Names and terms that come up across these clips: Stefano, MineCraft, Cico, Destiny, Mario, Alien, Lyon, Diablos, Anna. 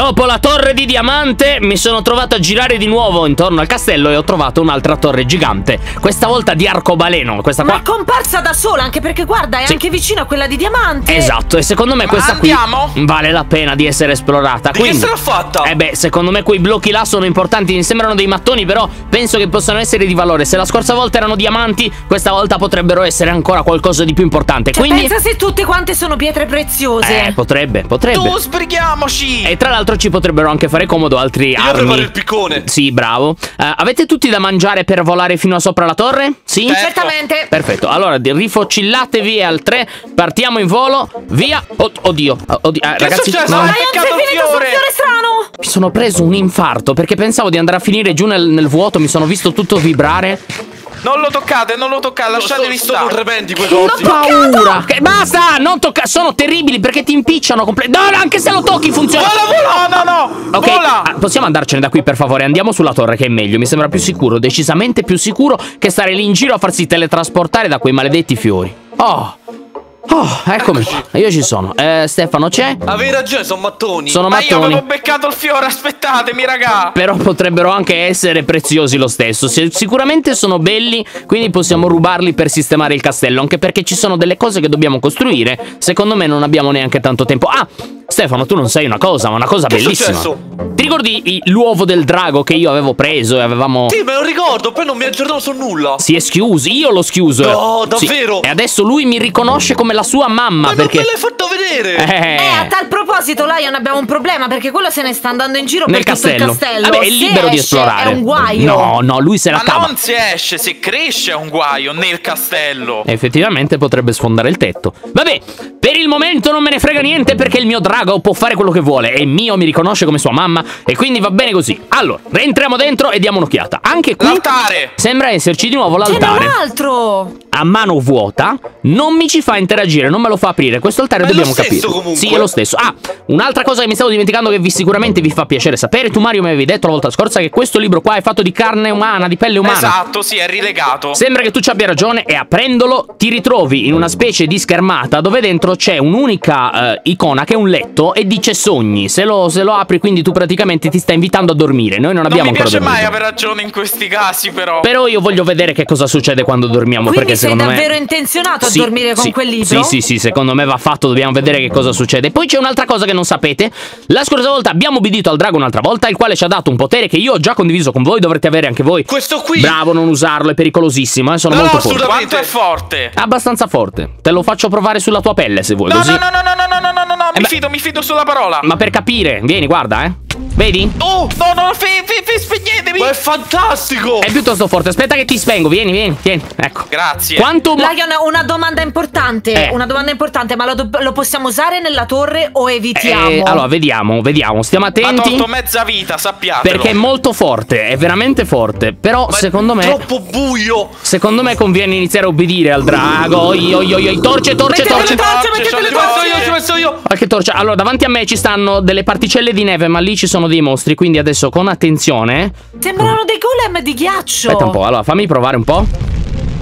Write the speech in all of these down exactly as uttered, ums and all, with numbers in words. Dopo la torre di diamante mi sono trovato a girare di nuovo intorno al castello e ho trovato un'altra torre gigante, questa volta di arcobaleno. Questa qua, ma è comparsa da sola, anche perché guarda, è sì, anche vicino a quella di diamante. Esatto, e secondo me questa Andiamo. qui vale la pena di essere esplorata. Quindi, di essere fatta. Eh beh, secondo me quei blocchi là sono importanti, mi sembrano dei mattoni, però penso che possano essere di valore. Se la scorsa volta erano diamanti, questa volta potrebbero essere ancora qualcosa di più importante. Cioè, quindi, pensa se tutte quante sono pietre preziose. Eh, potrebbe, potrebbe. Tu sbrighiamoci! E tra l'altro ci potrebbero anche fare comodo altri Io armi. Fare il piccone. Sì, bravo. Uh, avete tutti da mangiare per volare fino a sopra la torre? Sì? Certo. Certamente. Perfetto, allora rifocillatevi e al tre partiamo in volo. Via. Oh, oddio. Oddio. Eh, ragazzi, no. Ryan, sei finito sul fiore strano. Mi sono preso un infarto perché pensavo di andare a finire giù nel, nel vuoto. Mi sono visto tutto vibrare. Non lo toccate, non lo toccate, lasciatevi stare. Sono tremendi quei corsi. Non paura! Che, basta! Non toccare, sono terribili perché ti impicciano completamente. No, anche se lo tocchi funziona. Vola, vola, no, no! Ok, vola. Ah, possiamo andarcene da qui, per favore. Andiamo sulla torre, che è meglio. Mi sembra più sicuro, decisamente più sicuro che stare lì in giro a farsi teletrasportare da quei maledetti fiori. Oh! Oh, eccomi, io ci sono. eh, Stefano c'è? Avevi ragione, sono mattoni. Sono mattoni. Ma io avevo beccato il fiore, aspettatemi raga. Però potrebbero anche essere preziosi lo stesso. Sicuramente sono belli, quindi possiamo rubarli per sistemare il castello. Anche perché ci sono delle cose che dobbiamo costruire. Secondo me non abbiamo neanche tanto tempo. Ah, Stefano, tu non sai una cosa, ma una cosa che bellissima. Ti ricordi l'uovo del drago che io avevo preso e avevamo... Sì, me lo ricordo, poi non mi aggiornavo su nulla. Si è schiuso, io l'ho schiuso. No, davvero? Sì. E adesso lui mi riconosce come la sua mamma. Ma perché... non me l'hai fatto vedere. Eh. Eh, a tal proposito, Lyon, abbiamo un problema perché quello se ne sta andando in giro nel per castello. Tutto il castello. Vabbè, è libero di esplorare. È un guaio. No, no, lui se la cava. Ma non si esce, se cresce è un guaio nel castello. Effettivamente potrebbe sfondare il tetto. Vabbè, per il momento non me ne frega niente perché il mio drago può fare quello che vuole. È mio, mi riconosce come sua mamma e quindi va bene così. Allora, rientriamo dentro e diamo un'occhiata. Anche qui l'altare. Sembra esserci di nuovo l'altare. C'è un altro. A mano vuota non mi ci fa interagire, non me lo fa aprire. Questo altare dobbiamo capire. Comunque. Sì, è lo stesso. Ah, un'altra cosa che mi stavo dimenticando che vi sicuramente vi fa piacere sapere. Tu Mario mi avevi detto la volta scorsa che questo libro qua è fatto di carne umana, di pelle umana. Esatto, sì, è rilegato. Sembra che tu ci abbia ragione e aprendolo ti ritrovi in una specie di schermata dove dentro c'è un'unica eh, icona che è un letto e dice sogni. Se lo, se lo apri, quindi tu praticamente ti stai invitando a dormire. Noi non abbiamo ancora dormito. Non mi piace mai aver ragione in questi casi, però. Però io voglio vedere che cosa succede quando dormiamo, quindi perché secondo me... Quindi sei davvero intenzionato a dormire con quel libro? Sì, sì, sì, secondo me va fatto, dobbiamo vedere che cosa succede. Poi c'è un'altra cosa che non sapete. La scorsa volta abbiamo obbedito al drago un'altra volta, il quale ci ha dato un potere che io ho già condiviso con voi, dovrete avere anche voi. Questo qui. Bravo, non usarlo, è pericolosissimo, eh, sono no, molto forte. No, assolutamente è forte. Abbastanza forte. Te lo faccio provare sulla tua pelle se vuoi. No, così. no, no, no, no, no, no, no, no, eh mi fido, mi fido sulla parola. Ma per capire, vieni, guarda, eh. Vedi? Oh, no, no, spegnetevi! Ma è fantastico! È piuttosto forte, aspetta che ti spengo, vieni, vieni, vieni, ecco. Grazie. Quanto... Lyon, una domanda importante, eh. una domanda importante, ma lo, lo possiamo usare nella torre o evitiamo? Eh, allora, vediamo, vediamo, stiamo attenti. Ha tolto mezza vita, sappiatelo. Perché è molto forte, è veramente forte, però ma secondo me... è troppo buio! Secondo me conviene iniziare a obbedire al drago, io, io, io, torce, torce, torce! Mettete le torce, mettete le torce! Io, ci penso io! Qualche torcia, allora, davanti a me ci stanno delle particelle di neve, ma lì ci sono dei mostri, quindi adesso con attenzione. Sembrano dei golem di ghiaccio. Aspetta un po', allora fammi provare un po'.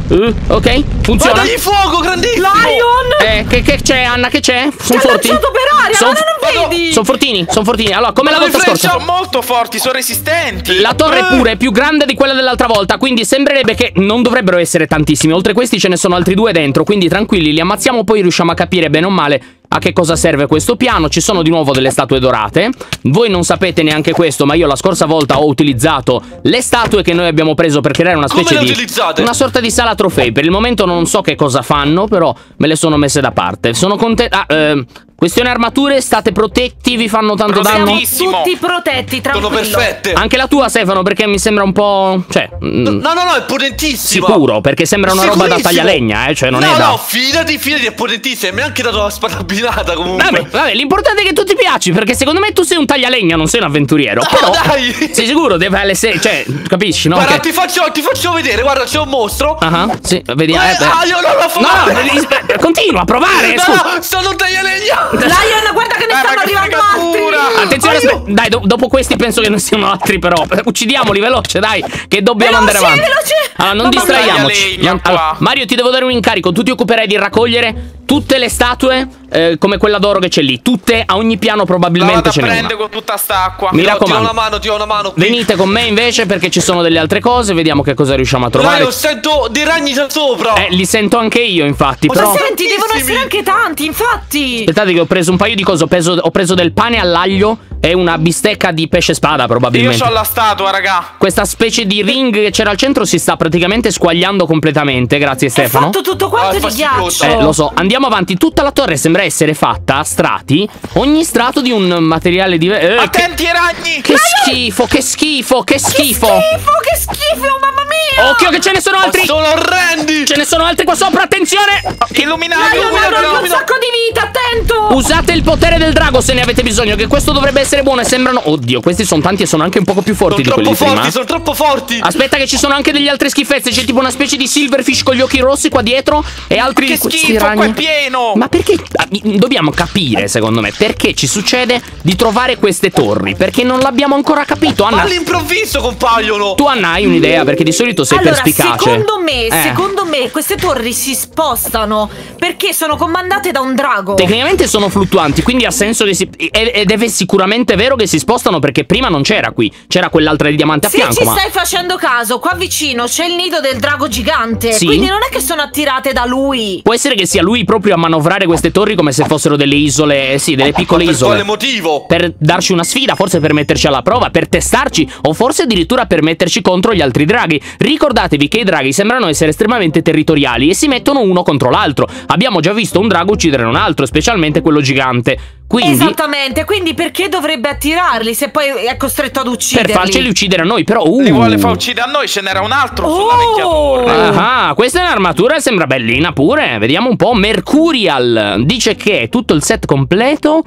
Uh, ok, funziona. Guarda di fuoco, grandissimo. Lyon! Eh, che c'è, Anna? Che c'è? Sono forti. Sono per aria, son, ma non vedi. Sono fortini, sono fortini. Allora, come ma la volta scorsa. Sono molto forti, sono resistenti. La torre eh. pure è più grande di quella dell'altra volta, quindi sembrerebbe che non dovrebbero essere tantissimi. Oltre questi ce ne sono altri due dentro, quindi tranquilli, li ammazziamo, poi riusciamo a capire bene o male a che cosa serve questo piano. Ci sono di nuovo delle statue dorate. Voi non sapete neanche questo, ma io la scorsa volta ho utilizzato le statue che noi abbiamo preso per creare una specie di... una sorta di sala trofei. Per il momento non so che cosa fanno, però me le sono messe da parte. Sono contento... Ah, ehm... questione armature, state protetti, vi fanno tanto danno. Siamo tutti protetti, tranquillo. Sono perfette. Anche la tua, Stefano, perché mi sembra un po'... Cioè... No, no, no, è potentissima. Sicuro, perché sembra una roba da taglialegna, eh, cioè non no, è da... No, no, fidati, fidati, è potentissima. E mi ha anche dato la spada binata, comunque. Vabbè, vabbè, l'importante è che tu ti piaci, perché secondo me tu sei un taglialegna, non sei un avventuriero. No, però dai! Sei sicuro, deve essere... Cioè, capisci, no? Guarda, che... ti, faccio, ti faccio vedere, guarda, c'è un mostro. Ah, uh-huh, sì, vediamo. Eh, ah, io non l'ho fatto. No, no, continua a provare. No, no, sono un taglialegna. Lyon, guarda che ne eh, stanno arrivando altri. Attenzione, aspetta, dai, do dopo questi penso che non siano altri, però uccidiamoli veloce, dai, che dobbiamo veloce, andare avanti. Veloce. Allora, non Mamma distraiamoci. Allora, Mario, ti devo dare un incarico. Tu ti occuperai di raccogliere tutte le statue eh, come quella d'oro che c'è lì. Tutte, a ogni piano probabilmente ce n'è una. La vado a prendere con tutta sta acqua. Mi raccomando, ti ho una mano, ti ho una mano. Venite con me invece, perché ci sono delle altre cose. Vediamo che cosa riusciamo a trovare. Io sento dei ragni da sopra. Eh, li sento anche io, infatti. Ma però... senti, devono essere anche tanti, infatti. Aspettate che ho preso un paio di cose. Ho preso, ho preso del pane all'aglio e una bistecca di pesce spada, probabilmente. Io c'ho la statua, raga. Questa specie di ring che c'era al centro si sta praticamente squagliando completamente. Grazie, Stefano. Ho fatto tutto quanto ah, di ghiaccio. Eh, lo so. Andiamo avanti. Tutta la torre sembra essere fatta a strati. Ogni strato di un materiale diverso. Eh, Attenti ai ragni! Che schifo, che schifo, che schifo. Che schifo, che schifo, mamma mia. Occhio che ce ne sono altri. Sono orrendi. Ce ne sono altri qua sopra, attenzione. Illuminato. Un sacco di vita, attento. Usate il potere del drago se ne avete bisogno, che questo dovrebbe essere buono e sembrano... Oddio, questi sono tanti e sono anche un poco più forti di quelli di prima. Sono troppo forti. Aspetta che ci sono anche degli altri schifezze. C'è tipo una specie di silverfish con gli occhi rossi qua dietro e altri... Che schifo, qua è pieno. Ma perché... Dobbiamo capire, secondo me, perché ci succede di trovare queste torri, perché non l'abbiamo ancora capito, Anna. All'improvviso compaiono. Tu, Anna, hai un'idea? Perché di solito sei allora, perspicace. Secondo me, eh. secondo me queste torri si spostano perché sono comandate da un drago. Tecnicamente sono fluttuanti, quindi ha senso che si... Ed è sicuramente vero che si spostano, perché prima non c'era qui. C'era quell'altra di diamante a Se fianco. Se ci ma... stai facendo caso, qua vicino c'è il nido del drago gigante, sì? Quindi non è che sono attirate da lui. Può essere che sia lui proprio a manovrare queste torri come se fossero delle isole, sì, delle piccole per isole. Per quale motivo? Per darci una sfida, forse per metterci alla prova, per testarci, o forse addirittura per metterci contro gli altri draghi. Ricordatevi che i draghi sembrano essere estremamente territoriali e si mettono uno contro l'altro. Abbiamo già visto un drago uccidere un altro, specialmente quello gigante. Quindi, esattamente, quindi perché dovrebbe attirarli se poi è costretto ad ucciderli? Per farceli uccidere a noi, però uh. Li vuole far uccidere a noi, ce n'era un altro oh. sulla vecchia torre. Ah, questa è un'armatura, sembra bellina pure. Vediamo un po'. Mercurial dice che tutto il set completo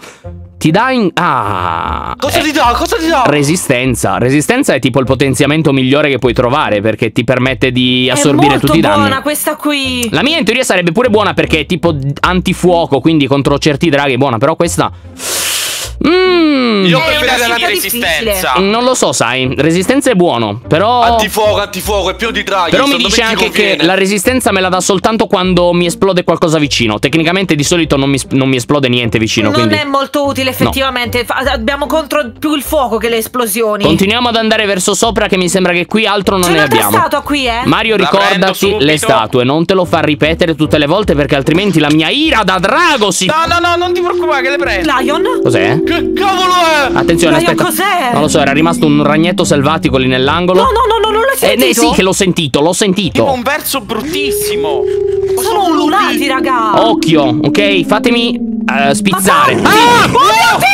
ti dà in... Ah, cosa eh. ti dà? Cosa ti dà? Resistenza. Resistenza è tipo il potenziamento migliore che puoi trovare, perché ti permette di assorbire tutti i danni. È molto buona questa qui. La mia in teoria sarebbe pure buona perché è tipo antifuoco, quindi contro certi draghi è buona. Però questa... Mm. Io preferirei la mia resistenza. Non lo so, sai, resistenza è buono, però antifuoco, antifuoco è più di draghi. Però mi dice anche che la resistenza me la dà soltanto quando mi esplode qualcosa vicino. Tecnicamente di solito non mi, non mi esplode niente vicino. Non quindi... è molto utile effettivamente, no. Abbiamo contro più il fuoco che le esplosioni. Continuiamo ad andare verso sopra, che mi sembra che qui altro non ne abbiamo. C'è una statua qui, eh? Mario, ricordati le statue, non te lo fa ripetere tutte le volte, perché altrimenti la mia ira da drago si... No, no, no, non ti preoccupare che le prendo. Lion? Cos'è? Che cavolo è? Attenzione, Lyon, aspetta. Cos'è? Non lo so, era rimasto un ragnetto selvatico lì nell'angolo. No, no, no, no, non l'ho sentito. Eh, eh, sì che l'ho sentito, l'ho sentito. Tipo un verso bruttissimo. Sono ululati, raga. Occhio, ok? Fatemi uh, spizzare. Ma ah! Oh, mio Dio!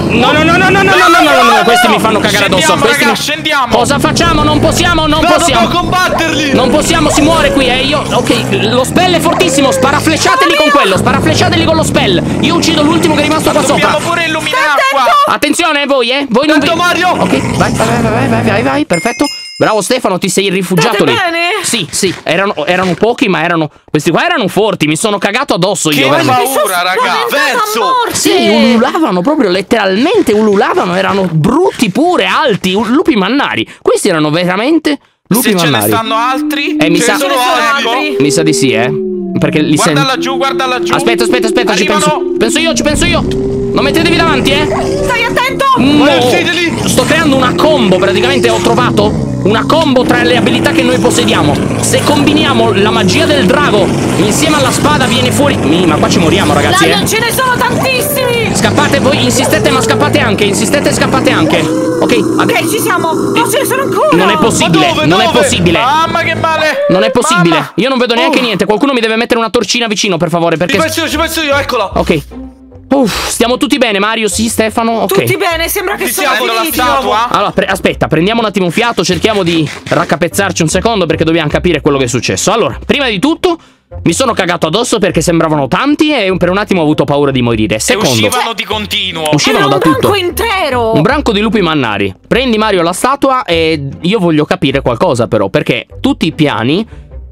No, no, no, no, no, no, no, no, no, no, questi mi fanno cagare addosso. Questi raga, mi... scendiamo. Cosa facciamo? Non possiamo, non no, possiamo. Non combatterli. Non possiamo, si muore qui, eh. Io, ok, lo spell è fortissimo. Sparaflesciateli con quello, sparaflesciateli con lo spell. Io uccido l'ultimo che è rimasto qua sopra. Pure illuminare qua. Attenzione voi, eh. Voi non vi... Mario. Ok, vai, vai, vai, vai, vai, vai, perfetto. Bravo Stefano, ti sei rifugiato lì. Bene? Sì, sì, erano, erano pochi, ma erano... Questi qua erano forti, mi sono cagato addosso io. Che paura, raga. Verso. Sì, ululavano proprio, letteralmente ululavano. Erano brutti pure, alti, lupi mannari. Questi erano veramente lupi mannari. Se ce ne stanno altri? Eh, mi sa... sono altri? Mi sa di sì, eh. Perché li sento. Guardala giù, guardala giù. Aspetta, aspetta, aspetta, ci penso. Penso io, ci penso io. Non mettetevi davanti, eh! Stai attento! No! Sto creando una combo, praticamente ho trovato una combo tra le abilità che noi possediamo. Se combiniamo la magia del drago insieme alla spada viene fuori... Mì, ma qua ci moriamo, ragazzi, Lyon, eh! Ce ne sono tantissimi! Scappate voi, insistete ma scappate anche, insistete e scappate anche. Ok, adesso... Ok, ci siamo! Ma no, ce ne sono ancora! Non è possibile, dove, non dove? è possibile! Mamma che male! Non è possibile, Mamma. io non vedo neanche oh. niente. Qualcuno mi deve mettere una torcina vicino, per favore, perché... Ci penso io, ci penso io, eccola! Ok. Uff, stiamo tutti bene, Mario? Sì, Stefano? Okay. Tutti bene, sembra che siamo la statua. Allora, pre aspetta, prendiamo un attimo un fiato, cerchiamo di raccapezzarci un secondo, perché dobbiamo capire quello che è successo. Allora, prima di tutto, mi sono cagato addosso perché sembravano tanti e per un attimo ho avuto paura di morire. Secondo, e uscivano di continuo. Uscivano da tutto. Era un branco intero. Un branco di lupi mannari. Prendi, Mario, la statua e io voglio capire qualcosa però, perché tutti i piani...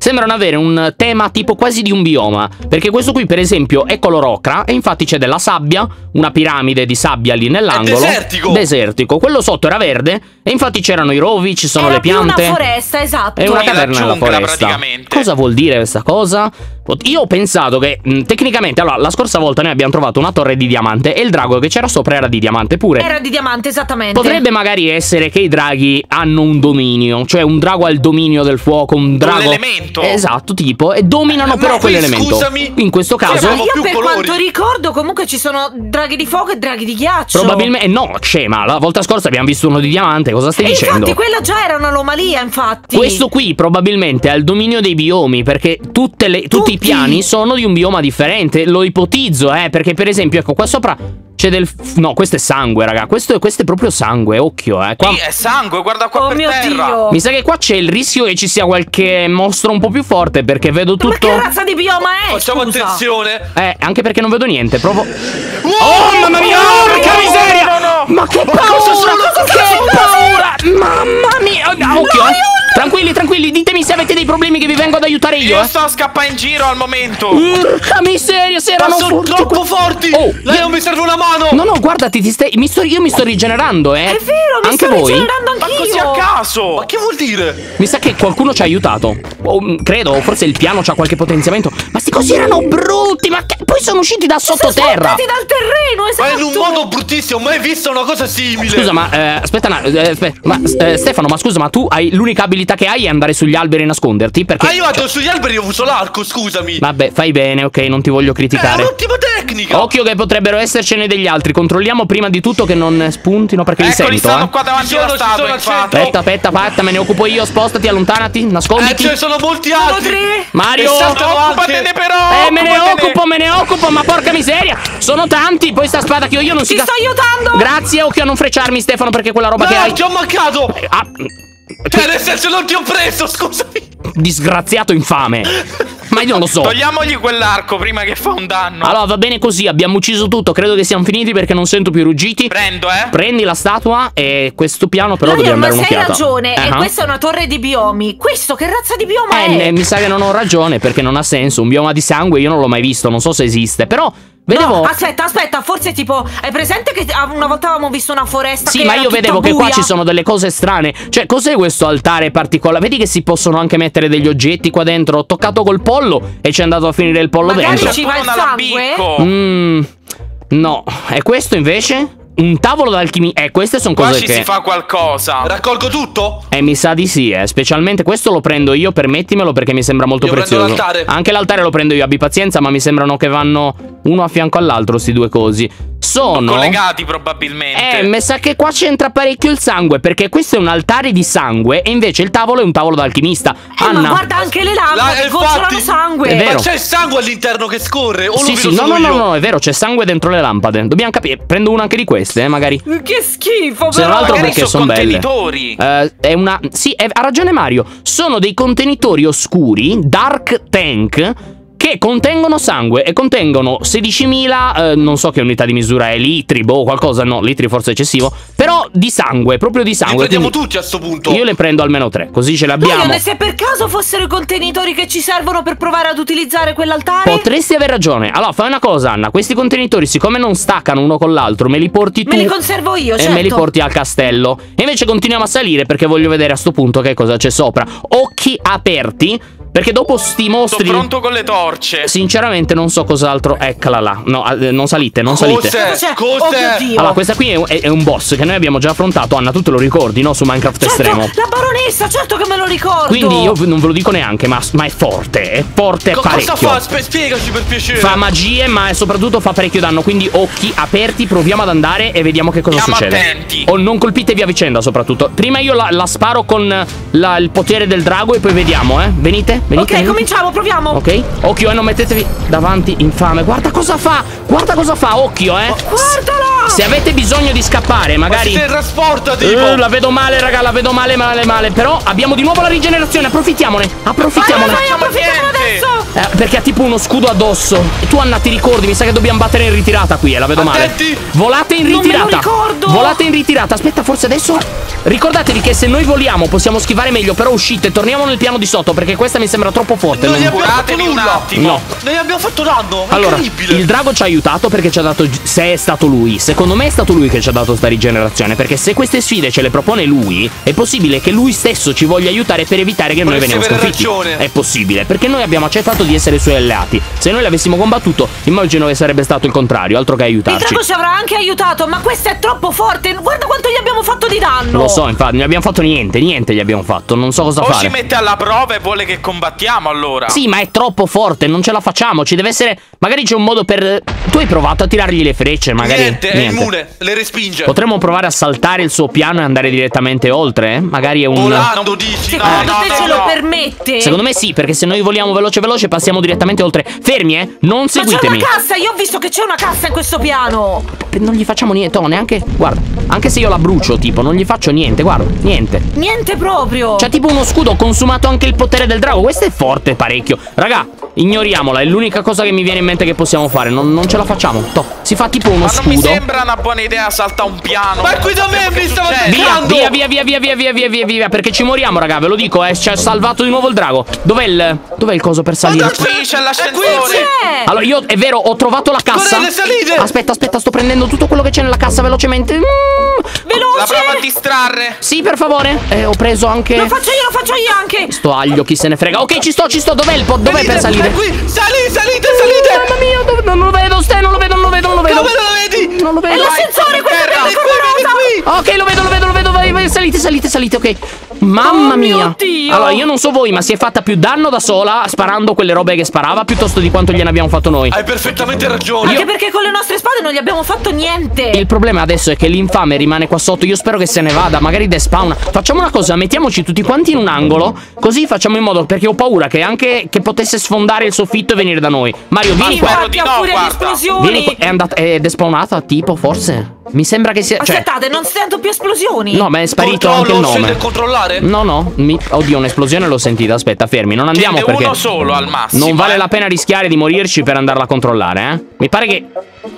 sembrano avere un tema tipo quasi di un bioma, perché questo qui per esempio è color ocra e infatti c'è della sabbia, una piramide di sabbia lì nell'angolo. Desertico. Desertico. Quello sotto era verde e infatti c'erano i rovi, ci sono era le piante. È una foresta, esatto. È una caverna nella foresta. Cosa vuol dire questa cosa? Io ho pensato che mh, tecnicamente, allora, la scorsa volta noi abbiamo trovato una torre di diamante e il drago che c'era sopra era di diamante pure. Era di diamante, esattamente. Potrebbe magari essere che i draghi hanno un dominio, cioè un drago ha il dominio del fuoco, un drago... L'elemento. Esatto, tipo, e dominano eh, però quell'elemento. Scusami. In questo caso... Io per colori. quanto ricordo comunque ci sono draghi di fuoco e draghi di ghiaccio. Probabilmente... No, c'è, ma la volta scorsa abbiamo visto uno di diamante, cosa stai e dicendo? Infatti quella già era un'anomalia, infatti. Questo qui probabilmente ha il dominio dei biomi, perché tutte le... Tutti, tutti i piani sono di un bioma differente, lo ipotizzo, eh, perché per esempio, ecco, qua sopra c'è del... No, questo è sangue, raga. Questo è, questo è proprio sangue, occhio, eh. Qua... Sì, è sangue, guarda qua, oh per mio terra. Dio. Mi sa che qua c'è il rischio che ci sia qualche mostro un po' più forte, perché vedo tutto... Ma che razza di bioma è? Facciamo attenzione. Eh, anche perché non vedo niente, provo... Wow, oh, mamma mia, porca oh, miseria! No, no, no. Ma che paura! Ma cosa sono, cosa che paura! paura! Mamma mia! Ah, occhio, no, eh. Io... Tranquilli, tranquilli, ditemi se avete dei problemi che vi vengo ad aiutare io. Io eh. sto a scappare in giro al momento. Urca miseria, se erano sono forti. troppo forti. Oh, Lei, non mi serve una mano. No, no, guardati, ti stai... mi sto... io mi sto rigenerando, eh. È vero, mi anche sto voi? rigenerando anch'io. Ma così a caso? Ma che vuol dire? Mi sa che qualcuno ci ha aiutato. Oh, credo, forse il piano c'ha qualche potenziamento. Ma sti cosi erano brutti, ma che... Poi sono usciti da sottoterra. Sono usciti dal terreno, esatto. Ma in un modo bruttissimo, mai visto una cosa simile. Scusa, ma, eh, aspetta, na... eh, aspetta. ma eh, Stefano, ma scusa, ma tu hai l'unica abilità che hai è andare sugli alberi e nasconderti, perché... Ah, io vado sugli alberi e uso l'arco, scusami. Vabbè, fai bene, ok, non ti voglio criticare. È un'ottima tecnica. Occhio che potrebbero essercene degli altri. Controlliamo prima di tutto che non spuntino, perché li sento, eh. Sono qua davanti alla statua. Aspetta, aspetta, fatta, me ne occupo io. Spostati, allontanati, nasconditi. Eh, ce ne sono molti altri. Mario, occupatene però. Eh, me ne occupo, me ne occupo, ma porca miseria, sono tanti. Poi sta spada che ho io non si... Ti sto aiutando. Grazie, occhio a non frecciarmi, Stefano, perché quella roba che hai... ti ho mancato. Ah... Cioè, nel senso, non ti ho preso, scusami. Disgraziato infame. Ma io non lo so. Togliamogli quell'arco prima che fa un danno. Allora, va bene così, abbiamo ucciso tutto. Credo che siamo finiti perché non sento più ruggiti. Prendo, eh. Prendi la statua e questo piano però dobbiamo andare un'occhiata. Ma hai ragione, uh -huh. e questa è una torre di biomi. Questo che razza di bioma eh, è? Eh, mi sa che non ho ragione, perché non ha senso. Un bioma di sangue io non l'ho mai visto, non so se esiste, però... Vedevo... No, aspetta, aspetta, forse tipo... Hai presente che una volta avevamo visto una foresta? Sì, ma io vedevo che qua ci sono delle cose strane. Cioè, cos'è questo altare particolare? Vedi che si possono anche mettere degli oggetti qua dentro. Ho toccato col pollo e ci è andato a finire il pollo dentro. Magari ci va il sangue? Mm, no, e questo invece... Un tavolo d'alchimia. Eh, queste sono cose che... Qua ci si fa qualcosa. Raccolgo tutto? Eh, mi sa di sì, eh. Specialmente questo lo prendo io, permettimelo, perché mi sembra molto io prezioso. L'altare. Anche l'altare lo prendo io, abbi pazienza, ma mi sembrano che vanno uno a fianco all'altro, questi due cosi. Sono... collegati probabilmente. Eh, mi sa che qua c'entra parecchio il sangue, perché questo è un altare di sangue e invece il tavolo è un tavolo d'alchimista. Eh, Anna, ma guarda anche le lampade, La, gocciolano sangue. È vero. Ma c'è sangue all'interno che scorre? O sì, lo sì, no, no, no, no, è vero, c'è sangue dentro le lampade. Dobbiamo capire. Prendo una anche di queste. Eh, magari. Che schifo, però. Tra l'altro, perché sono belle. Uh, è una... Sì, è... ha ragione Mario. Sono dei contenitori oscuri, dark tank, che contengono sangue e contengono sedicimila, eh, non so che unità di misura è, litri, boh, qualcosa, no, litri forse è eccessivo, però di sangue, proprio di sangue. Li prendiamo tutti a sto punto. Io ne prendo almeno tre, così ce l'abbiamo. Lyon, se per caso fossero i contenitori che ci servono per provare ad utilizzare quell'altare... Potresti aver ragione. Allora, fai una cosa, Anna, questi contenitori, siccome non staccano uno con l'altro, me li porti tu. Me li conservo io, certo. E me li porti al castello. E invece continuiamo a salire, perché voglio vedere a sto punto che cosa c'è sopra. Occhi aperti, perché dopo sti mostri... Sono pronto con le torce. Sinceramente non so cos'altro. Eccola là. No, non salite, non salite. Cos'è? Cos'è? Allora, questa qui è un, è un boss che noi abbiamo già affrontato. Anna, tu te lo ricordi, no? Su Minecraft certo, Estremo. La baronessa, certo che me lo ricordo. Quindi io non ve lo dico neanche, ma, ma è forte. È forte Co parecchio. Cosa fa? Spiegaci per piacere. Fa magie, ma soprattutto fa parecchio danno. Quindi occhi aperti, proviamo ad andare e vediamo che cosa Siamo succede. Attenti. O non colpitevi a vicenda, soprattutto. Prima io la, la sparo con la, il potere del drago e poi vediamo, eh. Venite. Venite, ok, venite. Cominciamo, proviamo. Ok, occhio, eh, non mettetevi davanti, infame. Guarda cosa fa, guarda cosa fa, occhio, eh. Guardala. Se avete bisogno di scappare, magari... Ma si trasporta, tipo. Uh, la vedo male, raga, la vedo male, male, male. Però abbiamo di nuovo la rigenerazione, approfittiamone. Approfittiamone. Ma non approfittiamo adesso. Eh, perché ha tipo uno scudo addosso. E tu, Anna, ti ricordi? Mi sa che dobbiamo battere in ritirata qui, eh, la vedo Attenti. male. Volate in ritirata. Non me lo ricordo. Volate in ritirata. Aspetta, forse adesso... Ricordatevi che se noi voliamo possiamo schivare meglio, però uscite, torniamo nel piano di sotto, perché questa mi sembra troppo forte. Non, non abbiamo fatto nulla. No. Non abbiamo fatto danno. Allora, il drago ci ha aiutato perché ci ha dato... Se è stato lui, secondo me è stato lui che ci ha dato sta rigenerazione, perché se queste sfide ce le propone lui, è possibile che lui stesso ci voglia aiutare per evitare che noi veniamo sconfitti. È possibile, perché noi abbiamo accettato di essere suoi alleati. Se noi l'avessimo combattuto, immagino che sarebbe stato il contrario, altro che aiutarci. Il drago ci avrà anche aiutato, ma questo è troppo forte. Guarda quanto gli abbiamo fatto di danno. Lo so, infatti, non abbiamo fatto niente, niente gli abbiamo fatto, non so cosa o fare. O ci mette alla prova e vuole che combattiamo, allora. Sì, ma è troppo forte, non ce la facciamo, ci deve essere... Magari c'è un modo per... Tu hai provato a tirargli le frecce, magari... Niente, niente. È immune, le respinge. Potremmo provare a saltare il suo piano e andare direttamente oltre, eh? Magari è un... Volando, dici, secondo eh. te ce lo permette? Secondo me sì, perché se noi voliamo veloce veloce passiamo direttamente oltre. Fermi, eh? Non seguitemi. Ma c'è una cassa, io ho visto che c'è una cassa in questo piano. Non gli facciamo niente, oh, neanche... Guarda, anche se io la brucio, tipo, non gli faccio niente, guarda, niente. Niente proprio. C'è tipo uno scudo, ho consumato anche il potere del drago. Questo è forte parecchio. Raga, ignoriamola, è l'unica cosa che mi viene in mente che possiamo fare. Non, non ce la facciamo. Toh. Si fa tipo uno scudo. Ma non scudo. Mi sembra una buona idea saltare un piano. Ma qui da me mi stava tirando. Via, via, via, via, via, via, via, via, perché ci moriamo, raga, ve lo dico, eh. Ci ha salvato di nuovo il drago. Dov'è il... Dov'è il coso per salire? Ma qui c'è l'ascensore. Allora, io, è vero, ho trovato la cassa. Aspetta, aspetta, sto prendendo tutto quello che c'è nella cassa velocemente. Mm, veloce. La prova a distrarre. Sì, per favore. Eh, ho preso anche... Lo faccio io, lo faccio io anche. Sto aglio, chi se ne frega. Ok, ci sto, ci sto. Dov'è il pod? Dov'è per salire? Qui. Salite, salite, salite. Uh, mamma mia, dov... non lo vedo, Ste, non lo vedo, non lo vedo, non lo vedo. Come lo vedi? Non lo vedo. È l'ascensore, questo è qui, qui. Ok, lo vedo, lo vedo, lo vedo. Vai, vai, salite, salite, salite, ok. Mamma oh mia. Dio. Allora, io non so voi, ma si è fatta più danno da sola sparando quelle robe che sparava piuttosto di quanto gliene abbiamo fatto noi. Hai perfettamente ragione. Anche io... perché con le nostre spade non gli abbiamo fatto niente. Il problema adesso è che l'infame rimane qua sotto. Io spero che se ne vada, magari despawna. Facciamo una cosa, mettiamoci tutti quanti in un angolo, così facciamo in modo, perché ho paura che anche che potesse sfondare il soffitto e venire da noi. Mario, vieni qua. Di no, guarda. Vieni qua. È andata, è despawnata, tipo, forse. Mi sembra che sia... Cioè... Aspettate, non sento più esplosioni. No, ma è sparito Controllo, anche il nome. Sente controllare? No, no mi... Oddio, un'esplosione l'ho sentita. Aspetta, fermi, non andiamo. Tiene perché uno solo al massimo. Non vale eh. la pena rischiare di morirci per andarla a controllare, eh. Mi pare che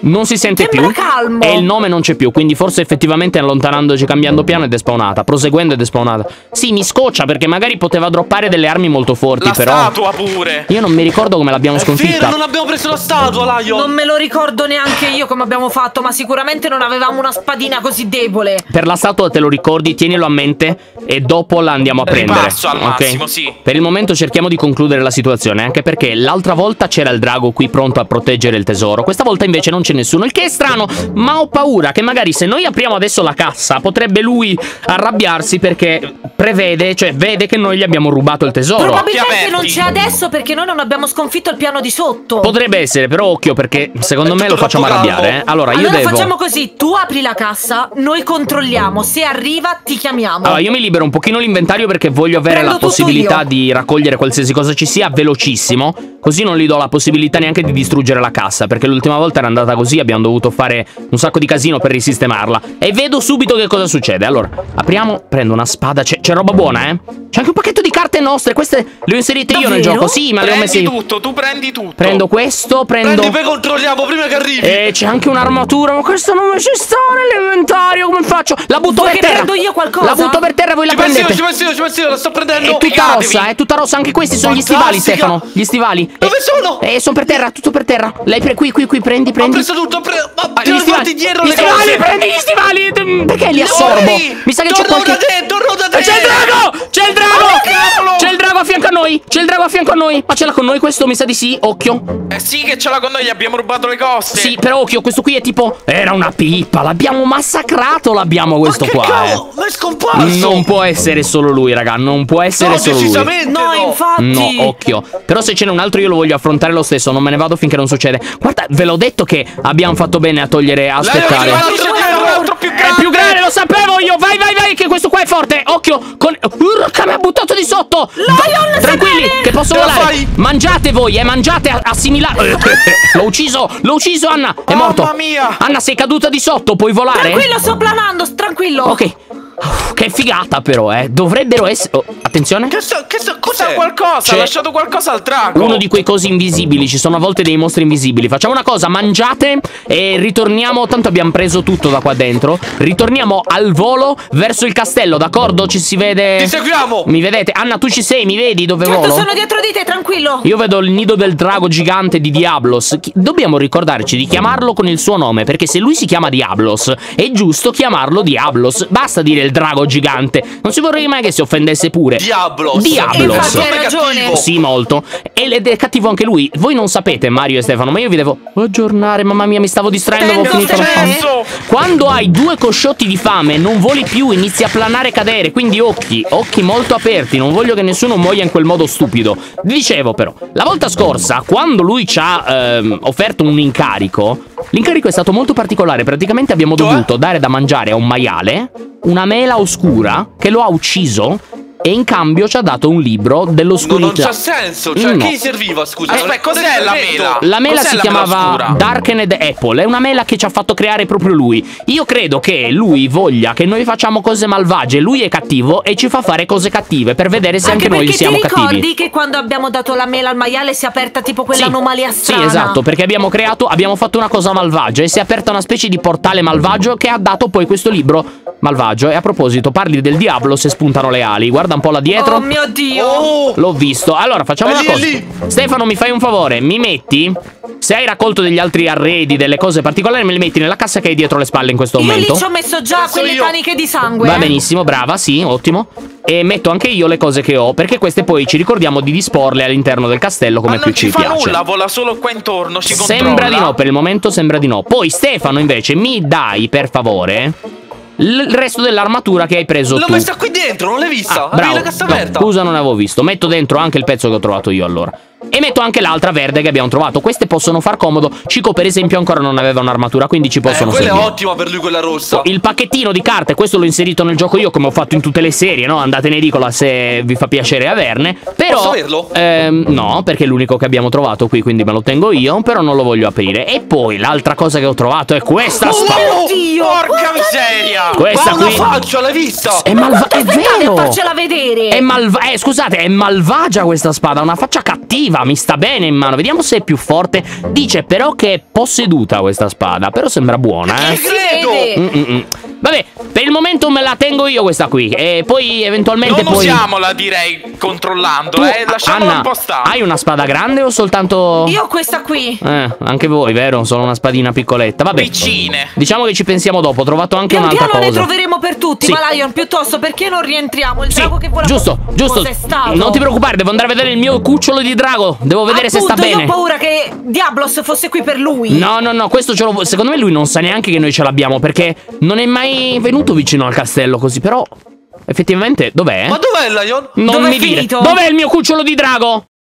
non si sente sembra più calmo. E il nome non c'è più, quindi forse effettivamente allontanandoci, cambiando piano, è despawnata. Proseguendo è despawnata. Sì, mi scoccia perché magari poteva droppare delle armi molto forti. La però statua pure. Io non mi ricordo come l'abbiamo sconfitta. Vero, non abbiamo preso la statua, Lyon. Non me lo ricordo neanche io come abbiamo fatto, ma sicuramente non avevo avevamo una spadina così debole. Per la statua te lo ricordi, tienilo a mente e dopo la andiamo a prendere. Ripasso al massimo, okay? Sì. Per il momento cerchiamo di concludere la situazione, anche perché l'altra volta c'era il drago qui pronto a proteggere il tesoro. Questa volta invece non c'è nessuno, il che è strano, ma ho paura che magari se noi apriamo adesso la cassa potrebbe lui arrabbiarsi perché prevede, cioè vede che noi gli abbiamo rubato il tesoro. Probabilmente non c'è adesso perché noi non abbiamo sconfitto il piano di sotto. Potrebbe essere, però occhio perché secondo me lo facciamo arrabbiare, eh? Allora, io allora devo... facciamo così. Tu apri la cassa, noi controlliamo. Se arriva ti chiamiamo. Allora io mi libero un pochino l'inventario perché voglio avere Prendo la possibilità io. di raccogliere qualsiasi cosa ci sia velocissimo. Così non gli do la possibilità neanche di distruggere la cassa, perché l'ultima volta era andata così, abbiamo dovuto fare un sacco di casino per risistemarla. E vedo subito che cosa succede. Allora apriamo, prendo una spada. C'è roba buona, eh. C'è anche un pacchetto di carte nostre. Queste le ho inserite Davvero? io nel gioco. Sì, ma prendi le ho messe tutto, tu prendi tutto. Prendo questo, prendo Prendi poi controlliamo prima che arrivi. E c'è anche un'armatura. Ma questo non mi... Ci sta nell'inventario, come faccio? La butto Vuoi per terra. Prendo io qualcosa? La butto per terra, voi la ci prendete. Ci penso io, ci penso io, la sto prendendo. È tutta rossa, è tutta rossa. Anche questi sono Fantastica. gli stivali, Stefano. Gli stivali. Dove eh, sono? Eh, sono per terra, tutto per terra. Lei pre qui, qui, qui, prendi, prendi. Ho preso tutto, pre ma ah, gli stivali. dietro gli le stivali, cose. Prendi gli stivali. Perché li assorbo? Dove? Mi sa che c'è qualche... C'è il drago! C'è il drago! C'è il drago a fianco a noi! C'è il drago a fianco a noi! Ma ce l'ha con noi questo? Mi sa di sì, occhio. Eh sì che ce l'ha con noi, gli abbiamo rubato le cose. Sì, però occhio, questo qui è tipo... Era una pizza. L'abbiamo massacrato, l'abbiamo questo ma che qua. Cavolo, eh. ma è scomparso. Non può essere solo lui, raga. Non può essere no, solo lui. No, no, infatti. No, occhio. Però se ce n'è un altro, io lo voglio affrontare lo stesso. Non me ne vado finché non succede. Guarda, ve l'ho detto che abbiamo fatto bene a togliere. A aspettare. Lei, Più grande. È più grande, lo sapevo io. Vai, vai, vai, che questo qua è forte. Occhio, con... Urca, mi ha buttato di sotto. Lion, tranquilli, che posso Ce volare. Fai? Mangiate voi, eh, mangiate, assimilate. L'ho ucciso, l'ho ucciso, Anna. È morto. Mamma mia. Anna, sei caduta di sotto, puoi volare? Tranquillo, sto planando, tranquillo. Ok. Uff, che figata però, eh. Dovrebbero essere... Oh, attenzione. Che so, che so, cos'è? Qualcosa, ha lasciato qualcosa al drago. Uno di quei cosi invisibili. Ci sono a volte dei mostri invisibili. Facciamo una cosa, mangiate e ritorniamo. Tanto abbiamo preso tutto da qua dentro. Ritorniamo al volo verso il castello, d'accordo? Ci si vede... Ti seguiamo. Mi vedete? Anna, tu ci sei, mi vedi dove certo, volo? Sono dietro di te, tranquillo. Io vedo il nido del drago gigante di Diablos. Dobbiamo ricordarci di chiamarlo con il suo nome, perché se lui si chiama Diablos è giusto chiamarlo Diablos. Basta dire il drago gigante. Non si vorrei mai che si offendesse pure. Diablos. Diablos. Hai ragione. Sì, molto. Ed è cattivo anche lui. Voi non sapete, Mario e Stefano, ma io vi devo aggiornare. Mamma mia, mi stavo distraendo. Avevo finito la fame. Quando hai due cosciotti di fame, non voli più, inizi a planare e cadere. Quindi occhi, occhi molto aperti. Non voglio che nessuno muoia in quel modo stupido. Dicevo però, la volta scorsa, quando lui ci ha ehm, offerto un incarico, l'incarico è stato molto particolare. Praticamente abbiamo dovuto dare da mangiare a un maiale una mela oscura che lo ha ucciso e in cambio ci ha dato un libro dell'oscurità. Non c'ha senso, cioè no. Che gli serviva, scusa? Aspetta, cos'è la mela? La mela si chiamava Darkened Apple, è una mela che ci ha fatto creare proprio lui. Io credo che lui voglia che noi facciamo cose malvagie, lui è cattivo e ci fa fare cose cattive per vedere se anche, anche noi siamo cattivi. Perché ti ricordi che quando abbiamo dato la mela al maiale si è aperta tipo quell'anomalia sì, strana? Sì, esatto, perché abbiamo creato, abbiamo fatto una cosa malvagia e si è aperta una specie di portale malvagio che ha dato poi questo libro malvagio. E a proposito, parli del diavolo se spuntano le ali, guarda un po' là dietro. Oh mio Dio, oh. L'ho visto. Allora facciamo una cosa, Stefano, mi fai un favore, mi metti, se hai raccolto degli altri arredi, delle cose particolari, me li metti nella cassa che hai dietro le spalle in questo io momento. Io lì ci ho messo già adesso quelle io. Paniche di sangue. Va benissimo, brava, sì, ottimo. E metto anche io le cose che ho, perché queste poi ci ricordiamo di disporle all'interno del castello come più ci piace. Ma non ci fa nulla, vola solo qua intorno, ci controlla. Sembra di no, per il momento sembra di no. Poi Stefano invece mi dai per favore il resto dell'armatura che hai preso tu. L'ho messa qui dentro, non l'hai vista? Ah, bravo, la cassa aperta. No, scusa, non avevo visto. Metto dentro anche il pezzo che ho trovato io allora. E metto anche l'altra verde che abbiamo trovato. Queste possono far comodo. Cico per esempio ancora non aveva un'armatura, quindi ci possono eh, quella servire. Quella è ottima per lui, quella rossa. Il pacchettino di carte, questo l'ho inserito nel gioco io, come ho fatto in tutte le serie, no? Andate in edicola se vi fa piacere averne. Però posso averlo? Ehm, no, perché è l'unico che abbiamo trovato qui, quindi me lo tengo io. Però non lo voglio aprire. E poi l'altra cosa che ho trovato è questa. Oh mio Dio, porca miseria. Questa qui faccia, l'hai vista? È malvagia, è vero. Faccela vedere. È malvagia, eh, scusate, è malvagia questa spada, ha una faccia cattiva. Mi sta bene in mano, vediamo se è più forte. Dice però che è posseduta questa spada, però sembra buona, eh. Credo. Mm -mm. Vabbè, per il momento me la tengo io questa qui. E poi eventualmente non poi... usiamola, direi, controllando. Tu, eh, lasciamola un po' stare. Hai una spada grande o soltanto... Io ho questa qui. Eh, anche voi, vero? Sono una spadina piccoletta. Vabbè, piccine. Diciamo che ci pensiamo dopo, ho trovato anche un'altra cosa. Ne troveremo per tutti, sì. Ma Lion, piuttosto, perché non rientriamo? Il drago sì, che vola... Giusto, giusto. Non ti preoccupare, devo andare a vedere il mio cucciolo di drago. Devo vedere appunto, se sta bene. Io ho paura che Diablos fosse qui per lui. No, no, no, questo ce lo... Secondo me lui non sa neanche che noi ce l'abbiamo, perché non è mai venuto vicino al castello così, però effettivamente, dov'è? Ma dov'è Lion? Non dov'è mi finito? Dire. Dov'è il mio cucciolo di drago?